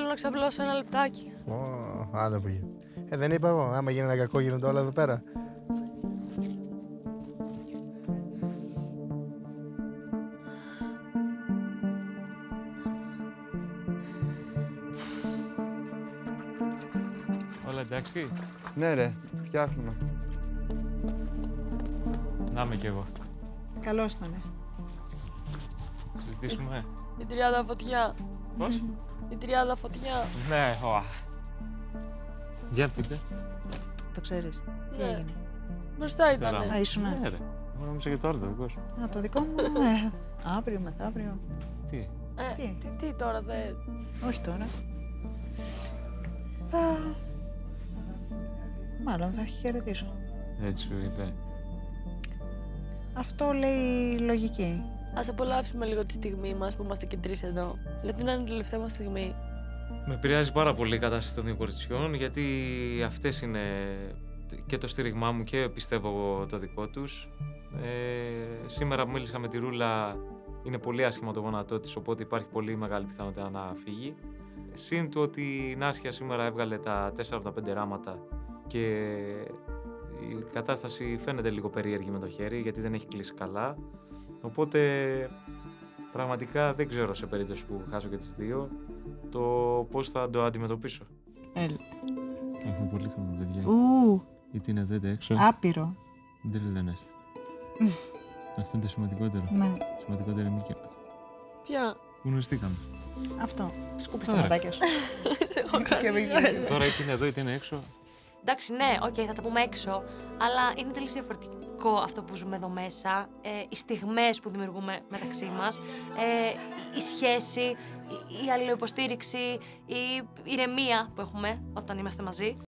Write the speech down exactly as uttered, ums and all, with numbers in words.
θέλω να ξαπλώσω ένα λεπτάκι. Ω, άλλο πήγε. Ε, δεν είπα εγώ. Άμα γίνει ένα κακό, γίνονται όλα εδώ πέρα. Όλα εντάξει. Ναι, ρε, φτιάχνουμε. Να είμαι κι εγώ. Καλώς ήτανε. Συζητήσουμε. Η τριάδα φωτιά. Πώς? Η τριάδα φωτιά. Ναι, ωα. Για πείτε. Το ξέρεις. Τι έγινε. Μπροστά ήτανε. Α, ήσουνε. Ναι, ρε. Εγώ νόμιζα και τώρα το δικό σου. Α, το δικό μου, ναι. Αύριο, μεθαύριο. Τι. Τι, τι τώρα δεν... Όχι τώρα. Μάλλον θα χαιρετήσω. Έτσι σου είπε. Αυτό λέει η λογική. Ας απολαύσουμε λίγο τη στιγμή μας που είμαστε και τρεις εδώ. Γιατί να είναι η τελευταία μας στιγμή. Με επηρεάζει πάρα πολύ η κατάσταση των δύο κοριτσιών, γιατί αυτές είναι και το στήριγμά μου και πιστεύω το δικό τους. Ε, σήμερα που μίλησα με τη Ρούλα, είναι πολύ άσχημα το γόνατό της, οπότε υπάρχει πολύ μεγάλη πιθανότητα να φύγει. Συν του ότι η Νάσια σήμερα έβγαλε τα τέσσερα από τα πέντε ράματα και η κατάσταση φαίνεται λίγο περίεργη με το χέρι, γιατί δεν έχει κλείσει καλά. Οπότε, πραγματικά δεν ξέρω σε περίπτωση που χάσω και τις δύο, το πώς θα το αντιμετωπίσω. Έλ. Έχουμε πολύ χρόνο, παιδιά. Ου. Γιατί είναι δέντε έξω. Άπειρο. Δεν λέω να είστε. Αυτό είναι το σημαντικότερο. Ναι. Σημαντικότερο είναι και αυτό. Ποια. Γνωριστήκαμε. Αυτό. Σκούπισε τα ματάκια σου. Τώρα είτε είναι εδώ είτε είναι έξω. Εντάξει, ναι, οκ, okay, θα τα πούμε έξω, αλλά είναι τελείως διαφορετικό αυτό που ζούμε εδώ μέσα, ε, οι στιγμές που δημιουργούμε μεταξύ μας, ε, η σχέση, η, η αλληλοϋποστήριξη, η ηρεμία που έχουμε όταν είμαστε μαζί.